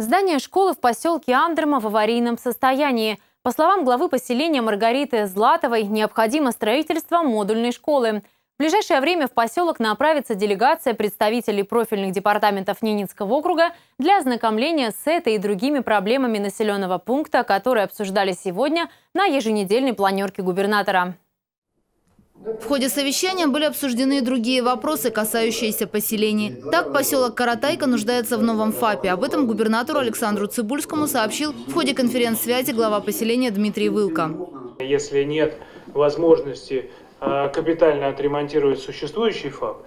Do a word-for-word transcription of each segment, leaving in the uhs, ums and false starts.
Здание школы в поселке Амдерма в аварийном состоянии. По словам главы поселения Маргариты Златовой, необходимо строительство модульной школы. В ближайшее время в поселок направится делегация представителей профильных департаментов Ненецкого округа для ознакомления с этой и другими проблемами населенного пункта, которые обсуждали сегодня на еженедельной планерке губернатора. В ходе совещания были обсуждены другие вопросы, касающиеся поселений. Так, поселок Каратайка нуждается в новом ФАПе. Об этом губернатору Александру Цыбульскому сообщил в ходе конференц-связи глава поселения Дмитрий Вылко. Если нет возможности капитально отремонтировать существующий ФАП,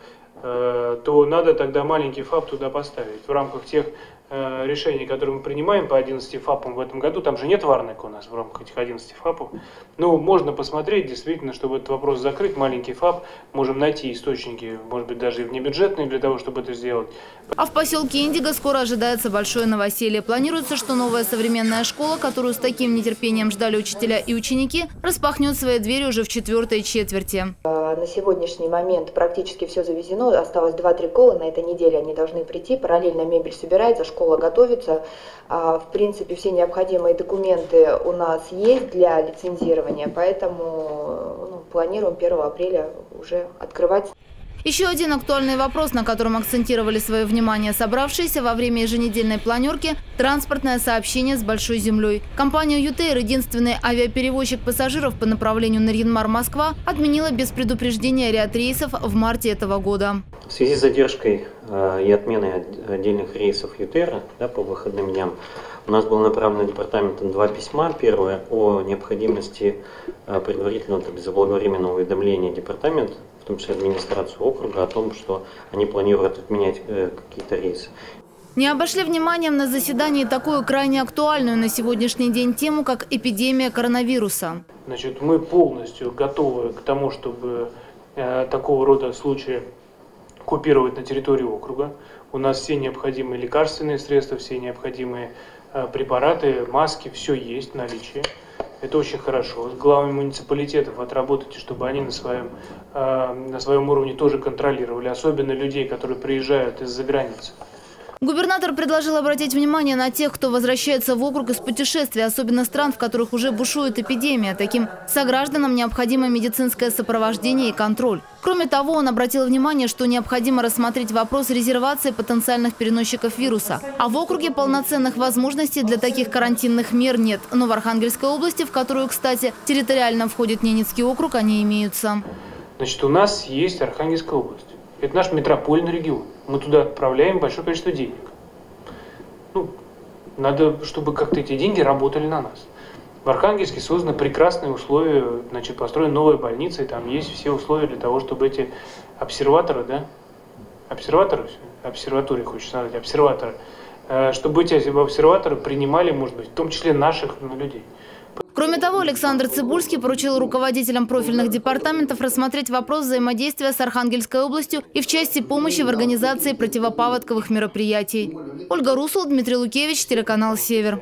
то надо тогда маленький ФАП туда поставить. В рамках тех решений, которые мы принимаем по одиннадцати ФАПам в этом году, там же нет варника у нас в рамках этих одиннадцати ФАПов. Ну, можно посмотреть, действительно, чтобы этот вопрос закрыть, маленький ФАП, можем найти источники, может быть, даже внебюджетные для того, чтобы это сделать. А в поселке Индига скоро ожидается большое новоселье. Планируется, что новая современная школа, которую с таким нетерпением ждали учителя и ученики, распахнет свои двери уже в четвертой четверти. На сегодняшний момент практически все завезено, осталось два-три кола, на этой неделе они должны прийти, параллельно мебель собирается, школа готовится. В принципе, все необходимые документы у нас есть для лицензирования, поэтому ну, планируем первого апреля уже открывать. Еще один актуальный вопрос, на котором акцентировали свое внимание собравшиеся во время еженедельной планерки – транспортное сообщение с Большой землей. Компания ЮТэйр, единственный авиаперевозчик пассажиров по направлению Нарьян-Мар-Москва, отменила без предупреждения ряд рейсов в марте этого года. В связи с задержкой и отменой отдельных рейсов ЮТэйра, да, по выходным дням, у нас было направлено департаментом два письма. Первое – о необходимости предварительного заблаговременного уведомления департамента, в том числе администрацию округа, о том, что они планируют отменять какие-то рейсы. Не обошли вниманием на заседании такую крайне актуальную на сегодняшний день тему, как эпидемия коронавируса. Значит, мы полностью готовы к тому, чтобы э, такого рода случаи купировать на территории округа. У нас все необходимые лекарственные средства, все необходимые э, препараты, маски, все есть в наличии. Это очень хорошо. С главами муниципалитетов отработайте, чтобы они на своем, э, на своем уровне тоже контролировали, особенно людей, которые приезжают из-за границы. Губернатор предложил обратить внимание на тех, кто возвращается в округ из путешествий, особенно стран, в которых уже бушует эпидемия. Таким согражданам необходимо медицинское сопровождение и контроль. Кроме того, он обратил внимание, что необходимо рассмотреть вопрос резервации потенциальных переносчиков вируса. А в округе полноценных возможностей для таких карантинных мер нет. Но в Архангельской области, в которую, кстати, территориально входит Ненецкий округ, они имеются. Значит, у нас есть Архангельская область. Это наш метропольный регион. Мы туда отправляем большое количество денег. Ну, надо, чтобы как-то эти деньги работали на нас. В Архангельске созданы прекрасные условия, значит, построена новая больница, и там есть все условия для того, чтобы эти обсерваторы, да, обсерваторы, обсерватории хочется назвать, обсерваторы, чтобы эти обсерваторы принимали, может быть, в том числе наших людей. Кроме того, Александр Цыбульский поручил руководителям профильных департаментов рассмотреть вопрос взаимодействия с Архангельской областью и в части помощи в организации противопаводковых мероприятий. Ольга Русл, Дмитрий Лукевич, телеканал Север.